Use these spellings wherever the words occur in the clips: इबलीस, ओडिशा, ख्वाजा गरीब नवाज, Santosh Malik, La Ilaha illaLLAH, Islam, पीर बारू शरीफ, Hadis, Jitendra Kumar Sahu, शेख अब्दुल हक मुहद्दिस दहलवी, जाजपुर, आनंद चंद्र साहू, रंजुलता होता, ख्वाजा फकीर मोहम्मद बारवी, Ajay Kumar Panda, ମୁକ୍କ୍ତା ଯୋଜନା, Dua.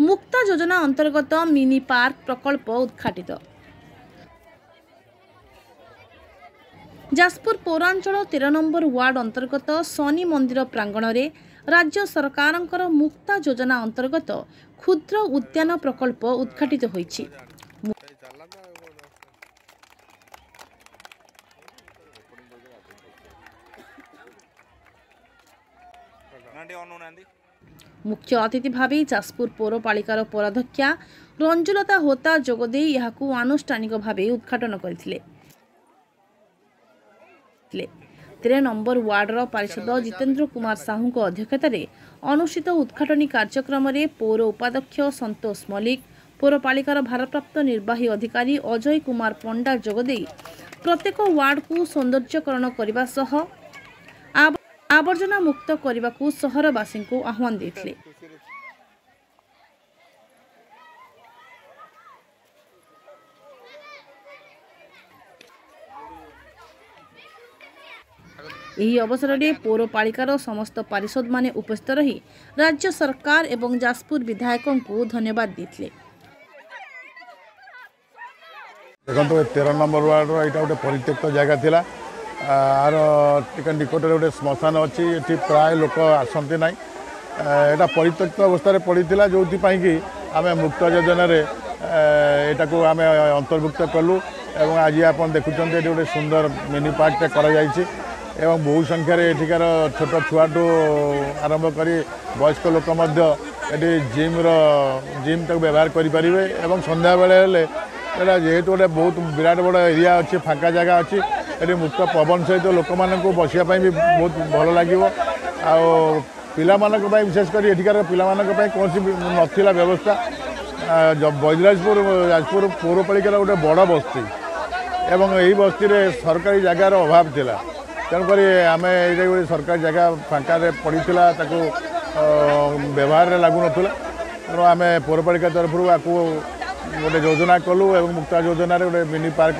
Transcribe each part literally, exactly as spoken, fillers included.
मुक्त योजना अंतर्गत मिनी पार्क प्रकल्प उद्घाटित। जाजपुर पौरांचल तेरह नंबर वार्ड अंतर्गत शनि मंदिर प्रांगण में राज्य सरकार मुक्ता योजना अंतर्गत क्षुद्र उद्यान प्रकल्प उद्घाटित होइछि। मुख्य अतिथि भाव जाजपुर पौरपालिकार पौराध्यक्षा रंजुलता होता जोगदे यह आनुष्ठानिक भाव उद्घाटन करथिले। तेरह नंबर वार्डर पार्षद जितेंद्र कुमार साहू अध्यक्षतार अनुष्ठित उद्घाटन कार्यक्रम में पौर उपाध्यक्ष संतोष मलिक, पौरपालिकार भारप्राप्त निर्वाही अधिकारी अजय कुमार पंडा जोगदे प्रत्येक वार्ड को सौंदर्यकरण करने सह आवर्जना मुक्त करने को सहरवासी को आह्वान देते। यही अवसर में पौरपालिकार समस्त पार्षद माने उपस्थित रही राज्य सरकार एवं जाजपुर विधायकों को धन्यवाद देते। देखो तेरह नंबर वार्ड यहाँ गोटे परित्यक्त जगह थी, आर टे निकट गोटे श्मशान अच्छी ये प्राय लोक आसती ना, यहाँ परित्यक्त अवस्था पड़ी था जो कि आम मुक्त योजना यहाँ को आम अंतर्भुक्त कलु। आज आप देखुं गोटे सुंदर मिनि पार्कटे कर एवं बहु संख्यार एठिकार छोट छुआठू आरंभ कर वयस्क लोक ये जिम्र जिम तक व्यवहार करें। एवं संध्या बेले जेहेतु गोटे बहुत विराट बड़ा एरिया अच्छे फाँका जगह अच्छी ये मुक्त पवन सहित लोक मान बसापी भी बहुत भल लगे। आम विशेषकर एठिकार पाई कौन सी व्यवस्था बजराजपुर जाजपुर पौरपालिकार गोटे बड़ बस्ती एवं यही बस्ती सरकारी जगार अभाव था, तेणुक आम ये गोटे सरकारी जगह फाँका पड़ी ताकू व्यवहार में लगुन तेणु आम पौरपालिका तरफ आपको गोटे योजना कलु। एवं मुक्ता योजना गोटे मिनि पार्क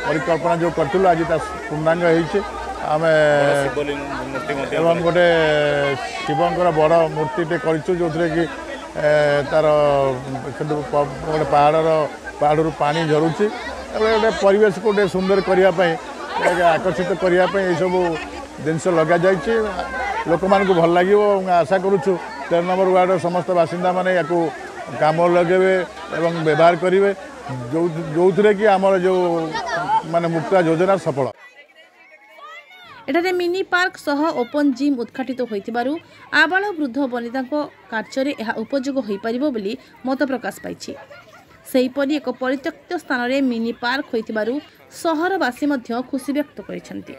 परिकल्पना जो करूँ आज पूर्णांग एवं गोटे शिवंर बड़ मूर्तिटे करूँ जो थे कि तार गोटे पहाड़ पहाड़ पा झरुची गोटे परिवेश को गोटे सुंदर करने आकर्षित करने ये सब जिनस लग जा लोक मान भल लगे। आशा करुचु तेरह नंबर वार्डर समस्त बासिंदा मैंने या कम लगे एवं व्यवहार करेंगे जो जो थे कि आम जो मान मुक्ता योजना सफल। एठारे मिनि पार्क सह ओपन जिम उद्घाटित होइथिबारु आबाल वृद्ध वनिता कार्य यह उपयोग हो पार मत प्रकाश पाई। सेहीपरि एक परित्यक्त स्थान में मिनि पार्क होइथिबारु सहरवासी मध्य खुशी व्यक्त करिसेंती।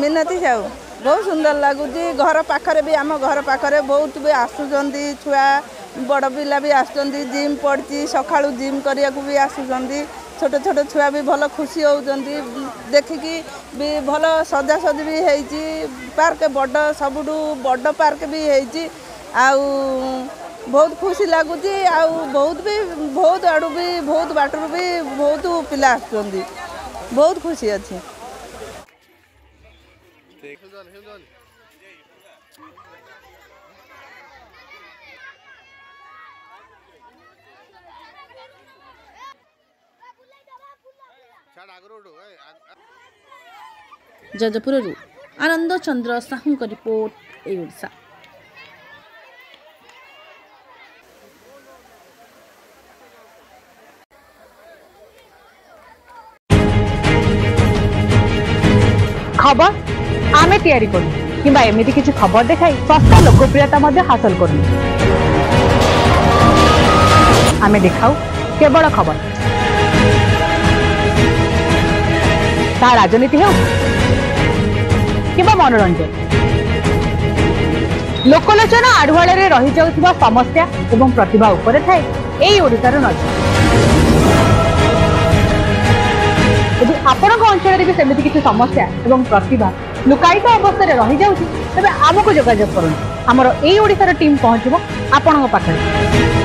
मिनती साहू बहुत सुंदर लगुच घर पाखे भी आम घर पाखे बहुत भी आसुचंदी छुआ बड़ पिला भी आसुचंदी जिम पड़ी सकाळू जिम करिया को भी आसुचंदी छोटे छोटे छुआ भी भल खुशी होउचंदी देखिकी भी भल सजा सजी भी होइची पार्क बड़ सबुठू बड़ पार्क भी होइची आउ बहुत खुशी लगुच आ बहुत भी बहुत आड़ू भी बहुत बाटर भी बहुत पिला आसुँगी बहुत खुशी अच्छी। जजपुर आनंद चंद्र साहू का रिपोर्ट ए ओडिशा। खबर आमे तैयारी करूँ किंबा एमती किसी खबर देखाई सस्ता लोकप्रियता हासिल करूँ। आमे देखाऊ केवल खबर ता राजनीति हो किंबा मनोरंजन लोकलोचना आढ़ुआले रही जाउथिबा समस्या एवं प्रतिभा उपरे थाए एई ओडिसार नजर। यदि आपणक अंचल भी सेमती किसी समस्या एवं प्रतिभा लुकायित अवस्था रही जाऊँगी तेज आमको जोगाजोग करूँ आमर ये ओडिसा टीम पहुँचो आपणक पाखे।